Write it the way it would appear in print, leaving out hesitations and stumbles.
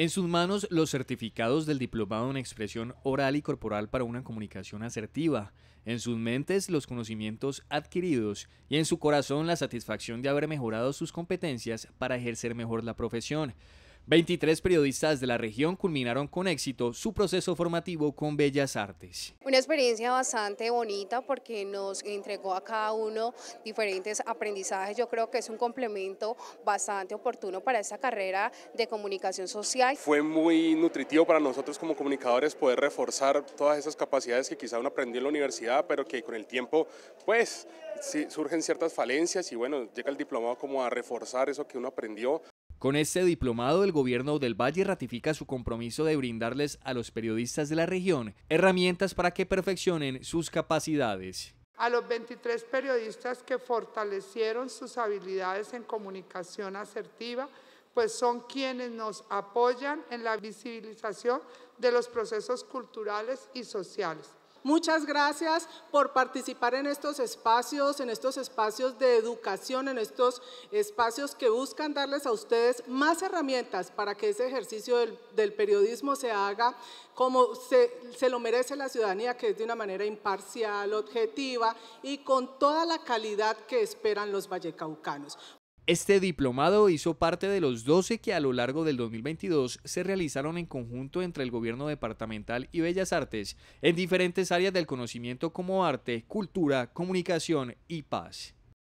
En sus manos los certificados del Diplomado en Expresión Oral y Corporal para una Comunicación Asertiva, en sus mentes los conocimientos adquiridos y en su corazón la satisfacción de haber mejorado sus competencias para ejercer mejor la profesión. 23 periodistas de la región culminaron con éxito su proceso formativo con Bellas Artes. Una experiencia bastante bonita porque nos entregó a cada uno diferentes aprendizajes. Yo creo que es un complemento bastante oportuno para esta carrera de comunicación social. Fue muy nutritivo para nosotros como comunicadores poder reforzar todas esas capacidades que quizá uno aprendió en la universidad, pero que con el tiempo pues sí, surgen ciertas falencias y bueno, llega el diplomado como a reforzar eso que uno aprendió. Con este diplomado, el Gobierno del Valle ratifica su compromiso de brindarles a los periodistas de la región herramientas para que perfeccionen sus capacidades. A los 23 periodistas que fortalecieron sus habilidades en comunicación asertiva, pues son quienes nos apoyan en la visibilización de los procesos culturales y sociales. Muchas gracias por participar en estos espacios de educación, en estos espacios que buscan darles a ustedes más herramientas para que ese ejercicio del periodismo se haga como se lo merece la ciudadanía, que es de una manera imparcial, objetiva y con toda la calidad que esperan los vallecaucanos. Este diplomado hizo parte de los 12 que a lo largo del 2022 se realizaron en conjunto entre el Gobierno Departamental y Bellas Artes en diferentes áreas del conocimiento como arte, cultura, comunicación y paz.